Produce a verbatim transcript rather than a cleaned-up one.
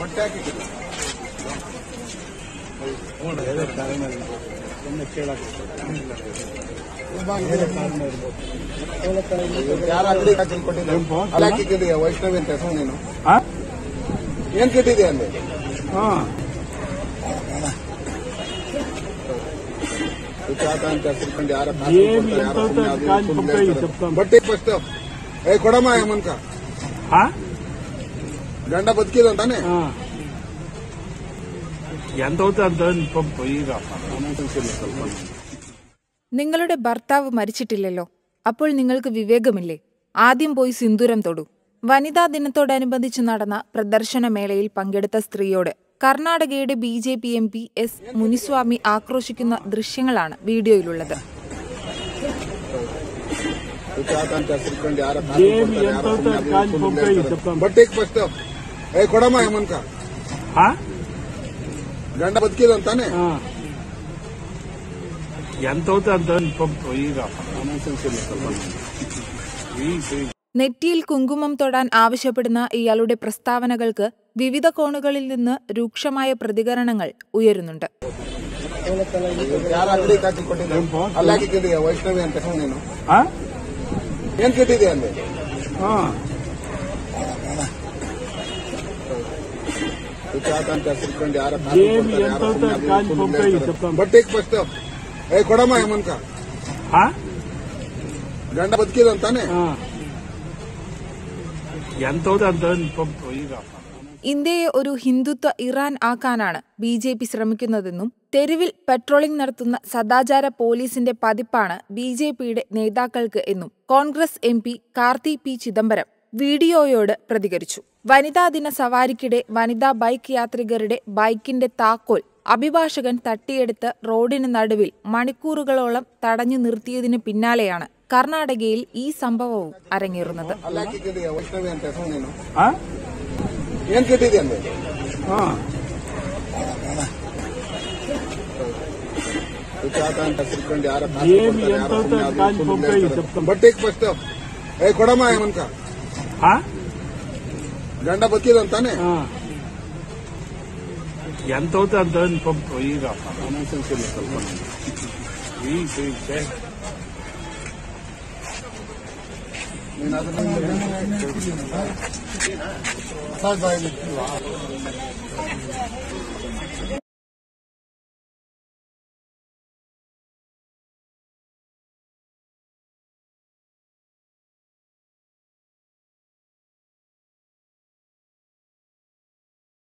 ಯಾಕೆ ವೈಷ್ಣವ್ ಅಂತ ಹೆಸರು ನೀನು ಏನ್ ಕೇಳಿದೆ ಅಂದೆ ಅಂತ ತಿಳ್ಕೊಂಡು ಯಾರು ಬಟ್ಟೆ ಫಸ್ಟ್ ಕೊಡಮ್ಮ ಯಮನ್ಕ ಗಂಡ ಬದುಕಿದ ಅಂತಾನೆ നിങ്ങളുടെ ഭർത്താവ് മരിച്ചിട്ടില്ലല്ലോ, അപ്പോൾ നിങ്ങൾക്ക് വിവേകമില്ലേ? ആദ്യം പോയി സിന്ദൂരം തൊടൂ. വനിതാ ദിനത്തോടനുബന്ധിച്ച് നടന്ന പ്രദർശനമേളയിൽ പങ്കെടുത്ത സ്ത്രീയോട് കർണാടകയുടെ B J P M P S Muniswamy ആക്രോശിക്കുന്ന ദൃശ്യങ്ങളാണ് വീഡിയോയിലുള്ളത്. ಗಂಡ ಬದುಕಿದಂತಾನೆ നെറ്റിയിൽ കുങ്കുമം തൊടാൻ ആവശ്യപ്പെടുന്ന ഇയാളുടെ പ്രസ്താവനകൾക്ക് വിവിധ കോണുകളിൽ നിന്ന് രൂക്ഷമായ പ്രതികരണങ്ങൾ ഉയരുന്നുണ്ട്. ಬಟ್ಟೆ ಫಸ್ಟ್ ಕೊಡಮ್ಮ ಯಮನ್ಕ ಗಂಡ ಬದುಕಿದಂತಾನೆ ഇന്ത്യയെ ഒരു ഹിന്ദുത്വ ഇറാൻ ആക്കാനാണ് ബി ജെ പി ശ്രമിക്കുന്നതെന്നും തെരുവിൽ പെട്രോളിംഗ് നടത്തുന്ന സദാചാര പോലീസിന്റെ പതിപ്പാണ് ബി ജെ പിയുടെ നേതാക്കൾക്ക് എന്നും Congress M P Karti P Chidambaram വീഡിയോയോട് പ്രതികരിച്ചു. വനിതാ ദിന സവാരിക്കിടെ വനിതാ ബൈക്ക് യാത്രികരുടെ ബൈക്കിന്റെ താക്കോൽ അഭിഭാഷകൻ തട്ടിയെടുത്ത് റോഡിന് നടുവിൽ മണിക്കൂറുകളോളം തടഞ്ഞു നിർത്തിയതിന് പിന്നാലെയാണ് കർണാടകയിൽ ഈ സംഭവവും അരങ്ങേറുന്നത്. ಗಂಡ ಬದುಕಿದಂತಾನೆ ಈಗ ನೀನು